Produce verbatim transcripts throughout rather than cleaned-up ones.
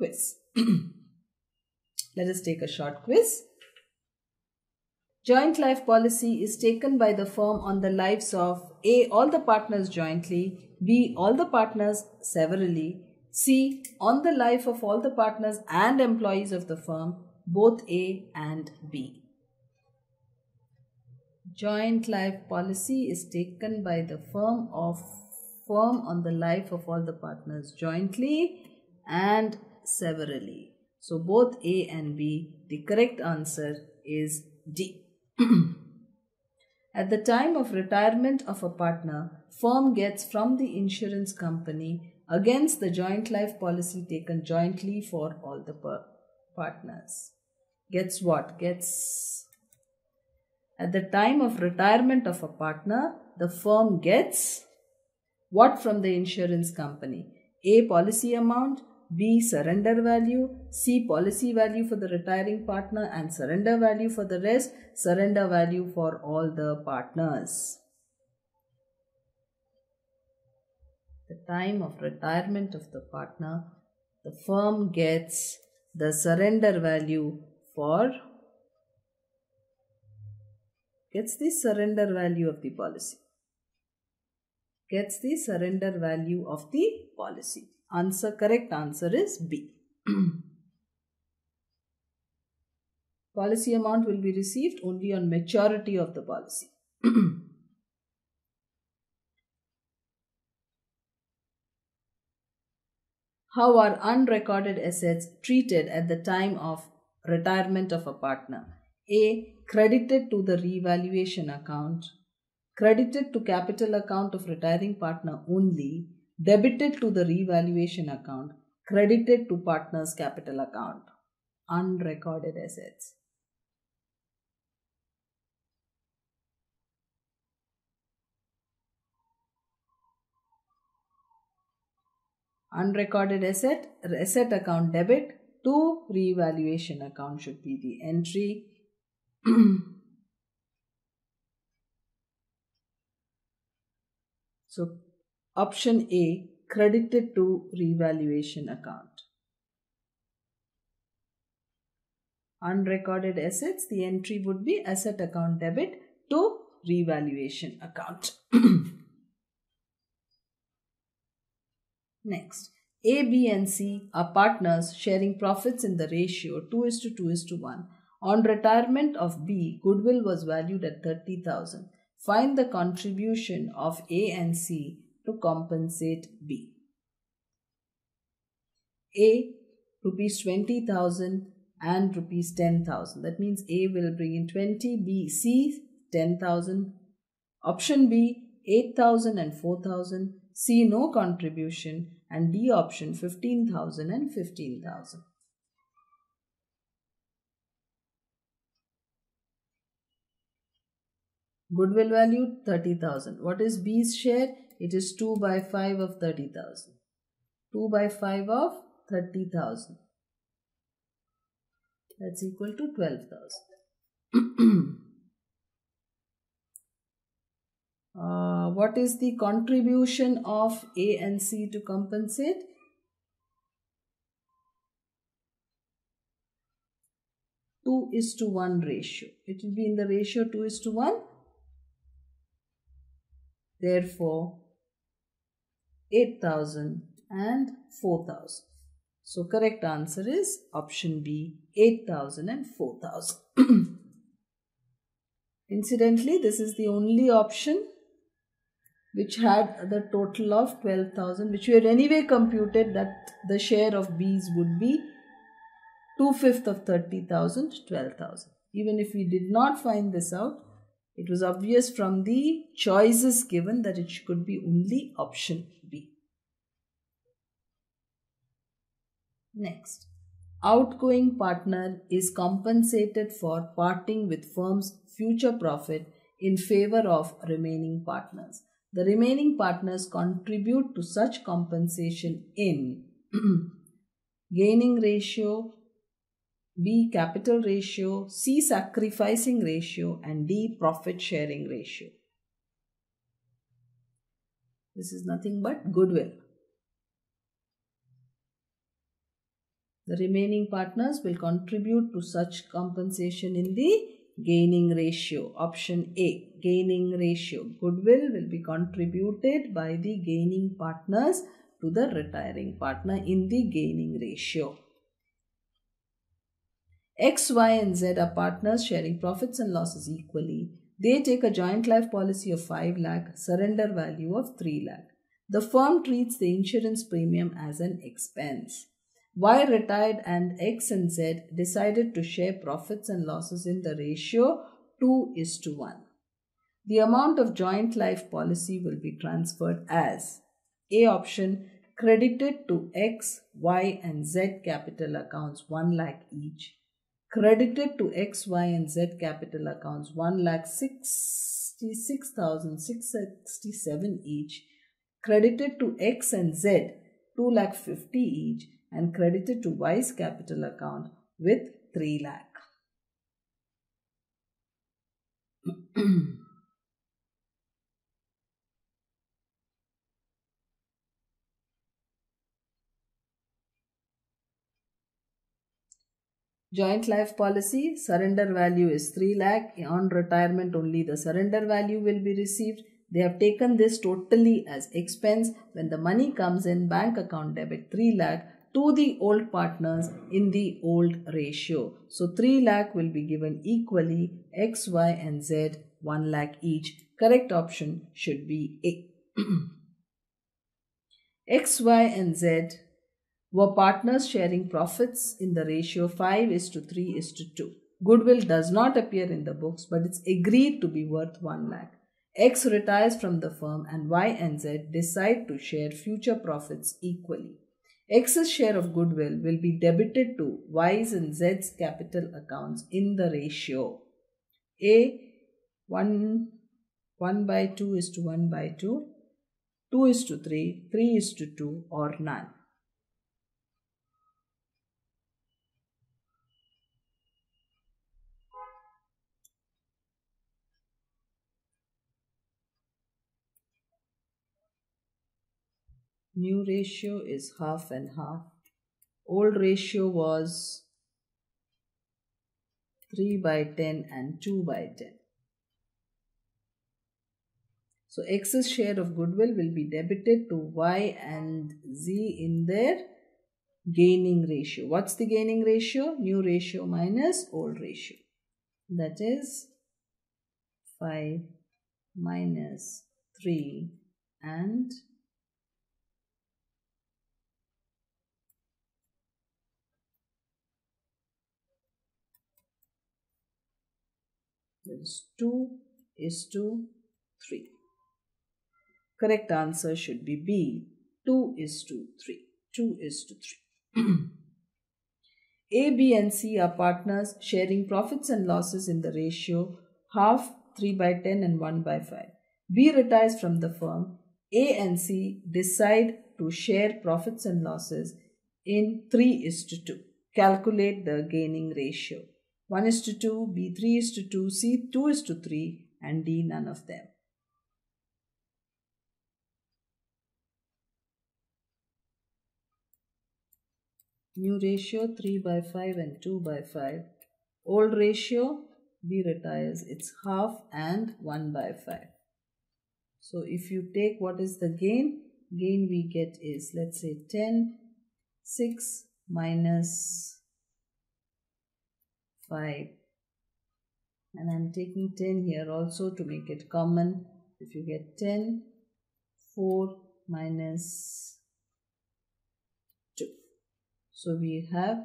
quiz. Let us take a short quiz. Joint life policy is taken by the firm on the lives of A. all the partners jointly, B. all the partners severally, C. on the life of all the partners and employees of the firm, both A and B. Joint life policy is taken by the firm of firm on the life of all the partners jointly and severally. So both A and B, the correct answer is D. At the time of retirement of a partner, firm gets from the insurance company against the joint life policy taken jointly for all the partners. Gets what? Gets. At the time of retirement of a partner, the firm gets what from the insurance company? A. policy amount, B. surrender value, C. policy value for the retiring partner and surrender value for the rest, surrender value for all the partners. The time of retirement of the partner, the firm gets the surrender value for, gets the surrender value of the policy. Gets the surrender value of the policy. Answer, correct answer is B. Policy amount will be received only on maturity of the policy. How are unrecorded assets treated at the time of retirement of a partner? A. Credited to the revaluation account, credited to capital account of retiring partner only, debited to the revaluation account, credited to partner's capital account. Unrecorded assets. Unrecorded asset, asset account debit to revaluation account should be the entry. So option A, credited to revaluation account. Unrecorded assets, the entry would be asset account debit to revaluation account. Next, A, B and C are partners sharing profits in the ratio two is to two is to one. On retirement of B, goodwill was valued at thirty thousand. Find the contribution of A and C to compensate B. A, rupees twenty thousand and rupees ten thousand. That means A will bring in twenty, B, C, ten thousand. Option B, eight thousand and four thousand. C, no contribution, and D option, fifteen thousand and fifteen thousand. Goodwill value thirty thousand. What is B's share? It is two by five of thirty thousand. two by five of thirty thousand. That's equal to twelve thousand. uh, what is the contribution of A and C to compensate? two is to one ratio. It will be in the ratio two is to one. Therefore, eight thousand and four thousand. So, correct answer is option B, eight thousand and four thousand. Incidentally, this is the only option which had the total of twelve thousand, which we had anyway computed that the share of B's would be two fifths of thirty thousand, twelve thousand. Even if we did not find this out, it was obvious from the choices given that it could be only option B. Next, outgoing partner is compensated for parting with firm's future profit in favor of remaining partners. The remaining partners contribute to such compensation in gaining ratio, B, capital ratio, C, sacrificing ratio, and D, profit sharing ratio. This is nothing but goodwill. The remaining partners will contribute to such compensation in the gaining ratio. Option A, gaining ratio. Goodwill will be contributed by the gaining partners to the retiring partner in the gaining ratio. X, Y and Z are partners sharing profits and losses equally. They take a joint life policy of five lakh, surrender value of three lakh. The firm treats the insurance premium as an expense. Y retired and X and Z decided to share profits and losses in the ratio two is to one. The amount of joint life policy will be transferred as A option, credited to X, Y and Z capital accounts one lakh each. Credited to X, Y and Z capital accounts one lakh sixty-six thousand six hundred sixty-seven each. Credited to X and Z two lakh fifty each. And credited to Y's capital account with three lakh. Joint life policy, surrender value is three lakh. On retirement only the surrender value will be received. They have taken this totally as expense. When the money comes in, bank account debit three lakh to the old partners in the old ratio. So three lakh will be given equally, X, Y and Z one lakh each. Correct option should be A. X, Y and Z were partners sharing profits in the ratio five is to three is to two. Goodwill does not appear in the books, but it's agreed to be worth one lakh. X retires from the firm and Y and Z decide to share future profits equally. X's share of goodwill will be debited to Y's and Z's capital accounts in the ratio A, one by two is to one by two, two is to three, three is to two or none. New ratio is half and half. Old ratio was three by ten and two by ten. So X's share of goodwill will be debited to Y and Z in their gaining ratio. What's the gaining ratio? New ratio minus old ratio. That is five minus three and two is to three. Correct answer should be B, two is to three. two is to three. A, B and C are partners sharing profits and losses in the ratio half, three by ten and one by five. B retires from the firm. A and C decide to share profits and losses in three is to two. Calculate the gaining ratio. one is to two, B three is to two, C two is to three and D none of them. New ratio three by five and two by five. Old ratio, B retires, it's half and one by five. So if you take what is the gain? Gain we get is, let's say ten, six minus five, and I'm taking ten here also to make it common. If you get ten, four minus two. So we have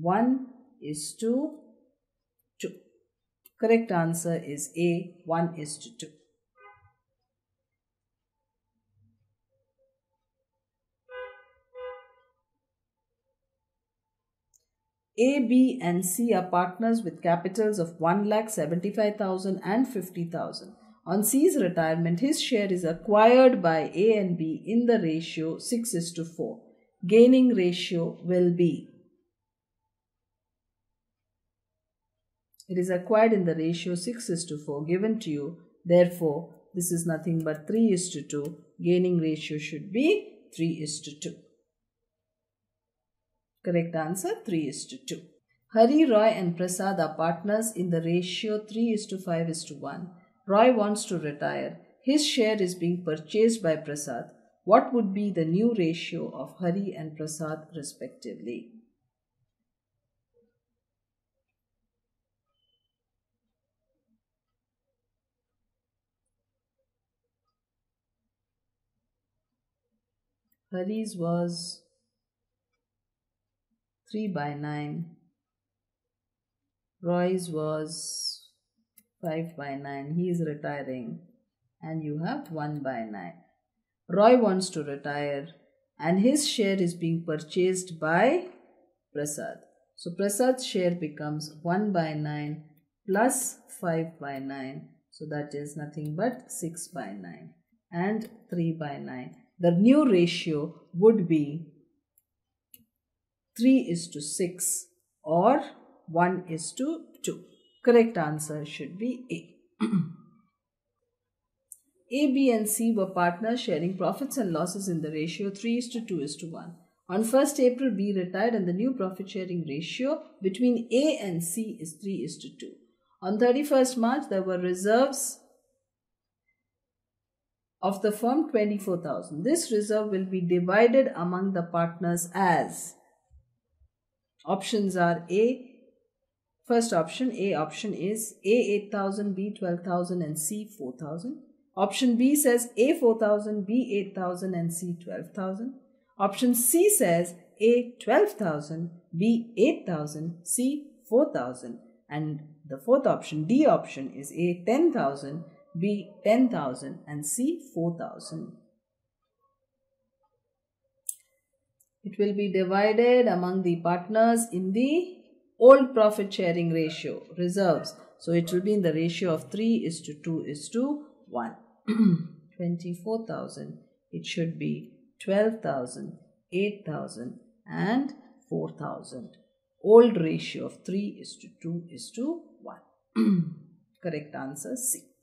one is to two. Correct answer is A, one is to two. A, B and C are partners with capitals of one lakh seventy-five thousand and fifty thousand. On C's retirement, his share is acquired by A and B in the ratio six is to four. Gaining ratio will be, it is acquired in the ratio six is to four given to you. Therefore, this is nothing but three is to two. Gaining ratio should be three is to two. Correct answer three is to two. Hari, Roy and Prasad are partners in the ratio three is to five is to one. Roy wants to retire. His share is being purchased by Prasad. What would be the new ratio of Hari and Prasad respectively? Hari's was three by nine. Roy's was five by nine. He is retiring. And you have one by nine. Roy wants to retire and his share is being purchased by Prasad. So Prasad's share becomes one by nine plus five by nine. So that is nothing but six by nine and three by nine. The new ratio would be three is to six or one is to two. Correct answer should be A. A, B and C were partners sharing profits and losses in the ratio three is to two is to one. On first April, B retired and the new profit sharing ratio between A and C is three is to two. On thirty-first March, there were reserves of the firm twenty-four thousand. This reserve will be divided among the partners as options are A. First option, A option is A eight thousand, B twelve thousand and C four thousand. Option B says A four thousand, B eight thousand and C twelve thousand. Option C says A twelve thousand, B eight thousand, C four thousand. And the fourth option, D option, is A ten thousand, B ten thousand and C four thousand. It will be divided among the partners in the old profit sharing ratio, reserves. So it will be in the ratio of three is to two is to one. twenty-four thousand, it should be twelve thousand, eight thousand and four thousand. Old ratio of three is to two is to one. Correct answer C.